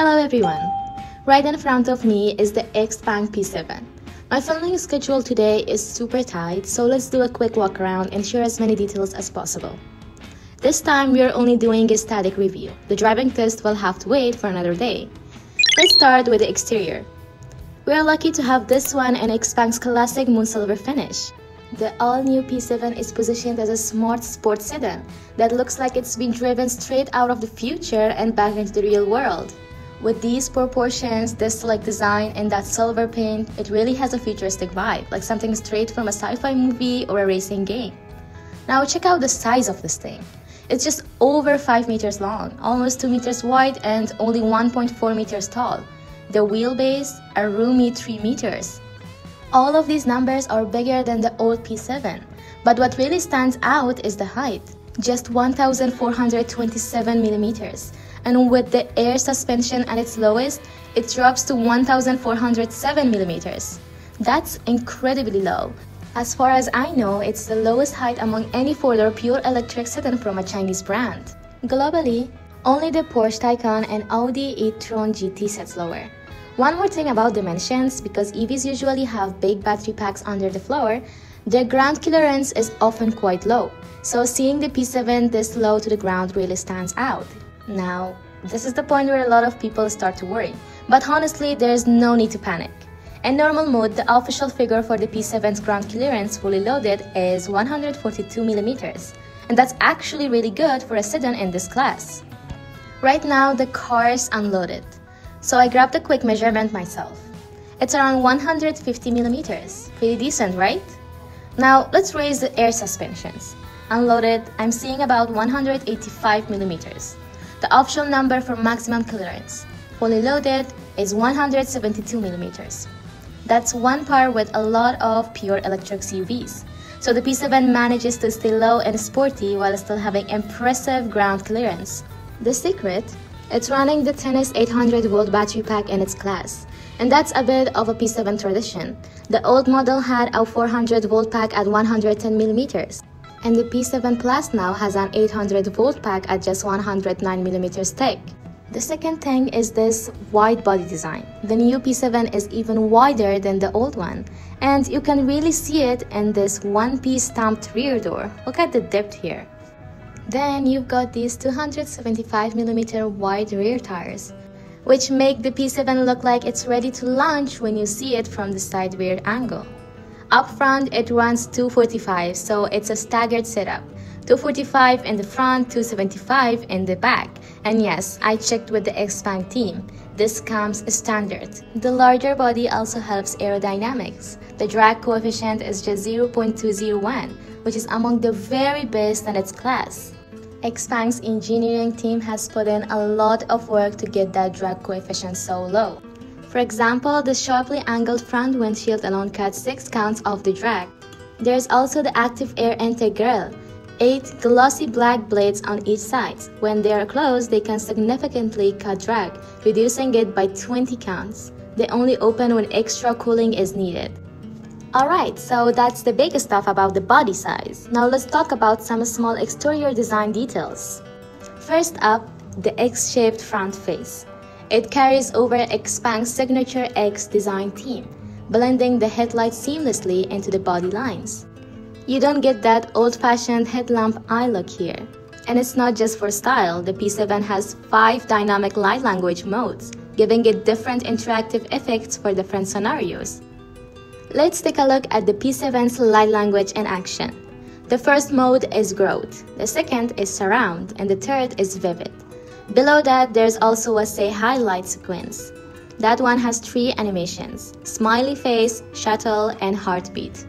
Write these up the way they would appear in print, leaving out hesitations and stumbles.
Hello everyone! Right in front of me is the XPeng P7. My filming schedule today is super tight, so let's do a quick walk around and share as many details as possible. This time we are only doing a static review. The driving test will have to wait for another day. Let's start with the exterior. We are lucky to have this one in XPeng's classic moon silver finish. The all-new P7 is positioned as a smart sports sedan that looks like it's been driven straight out of the future and back into the real world. With these proportions, this sleek design, and that silver paint, it really has a futuristic vibe, like something straight from a sci-fi movie or a racing game. Now check out the size of this thing. It's just over 5 meters long, almost 2 meters wide and only 1.4 meters tall. The wheelbase, a roomy 3 meters. All of these numbers are bigger than the old P7, but what really stands out is the height, just 1,427 millimeters, and with the air suspension at its lowest, it drops to 1,407 millimeters. That's incredibly low. As far as I know, it's the lowest height among any four-door pure electric sedan from a Chinese brand. Globally, only the Porsche Taycan and Audi e-tron GT sets lower. One more thing about dimensions, because EVs usually have big battery packs under the floor, their ground clearance is often quite low, so seeing the P7 this low to the ground really stands out. Now, this is the point where a lot of people start to worry, but honestly, there's no need to panic. In normal mode, the official figure for the P7's ground clearance fully loaded is 142 millimeters, and that's actually really good for a sedan in this class. Right now, the car is unloaded, so I grabbed a quick measurement myself. It's around 150 millimeters. Pretty decent, right? Now let's raise the air suspensions. Unloaded, I'm seeing about 185 millimeters. The optional number for maximum clearance, fully loaded, is 172 millimeters. That's on par with a lot of pure electric SUVs. So the P7 manages to stay low and sporty while still having impressive ground clearance. The secret? It's running the Tennis 800-volt battery pack in its class, and that's a bit of a P7 tradition. The old model had a 400-volt pack at 110 millimeters, and the P7+ now has an 800-volt pack at just 109 millimeters thick. The second thing is this wide body design. The new P7 is even wider than the old one, and you can really see it in this one-piece stamped rear door. Look at the depth here. Then you've got these 275 mm wide rear tires, which make the P7 look like it's ready to launch when you see it from the side rear angle. Up front, it runs 245, so it's a staggered setup. 245 in the front, 275 in the back. And yes, I checked with the XPeng team. This comes standard. The larger body also helps aerodynamics. The drag coefficient is just 0.201, which is among the very best in its class. XPeng's engineering team has put in a lot of work to get that drag coefficient so low. For example, the sharply angled front windshield alone cuts 6 counts off the drag. There's also the active air intake grille, 8 glossy black blades on each side. When they are closed, they can significantly cut drag, reducing it by 20 counts. They only open when extra cooling is needed. Alright, so that's the big stuff about the body size. Now let's talk about some small exterior design details. First up, the X-shaped front face. It carries over XPeng's signature X design theme, blending the headlights seamlessly into the body lines. You don't get that old-fashioned headlamp eye look here. And it's not just for style, the P7 has 5 dynamic light language modes, giving it different interactive effects for different scenarios. Let's take a look at the P7's light language in action. The first mode is growth, the second is surround, and the third is vivid. Below that, there's also a say highlight sequence. That one has 3 animations, smiley face, shuttle, and heartbeat.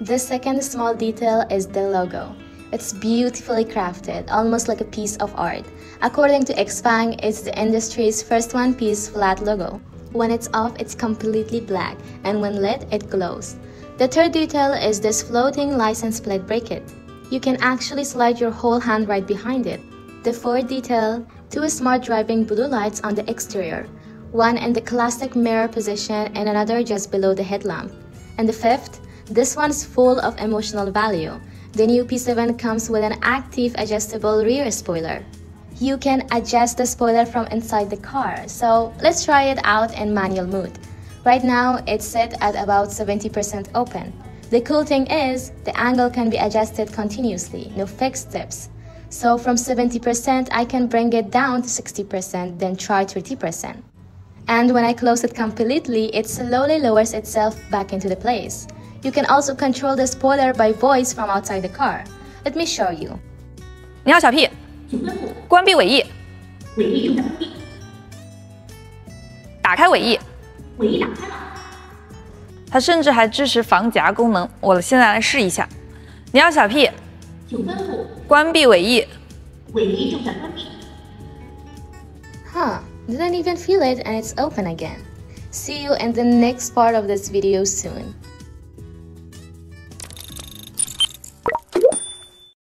The second small detail is the logo. It's beautifully crafted, almost like a piece of art. According to XPeng, it's the industry's first one-piece flat logo. When it's off, it's completely black, and when lit, it glows. The third detail is this floating license plate bracket. You can actually slide your whole hand right behind it. The fourth detail, 2 smart driving blue lights on the exterior, one in the classic mirror position and another just below the headlamp. And the fifth, this one's full of emotional value. The new P7 comes with an active adjustable rear spoiler. you can adjust the spoiler from inside the car. So let's try it out in manual mode. Right now it's set at about 70% open. The cool thing is the angle can be adjusted continuously, no fixed steps. So from 70% I can bring it down to 60%, then try 30%. And when I close it completely, it slowly lowers itself back into the place. You can also control the spoiler by voice from outside the car. Let me show you. 你好，小 P。关闭尾翼。尾翼关闭。打开尾翼。尾翼打开了。它甚至还支持防夹功能，我现在来试一下。你好，小 P。关闭尾翼。尾翼正在关闭。Huh? Didn't even feel it, and it's open again. See you in the next part of this video soon.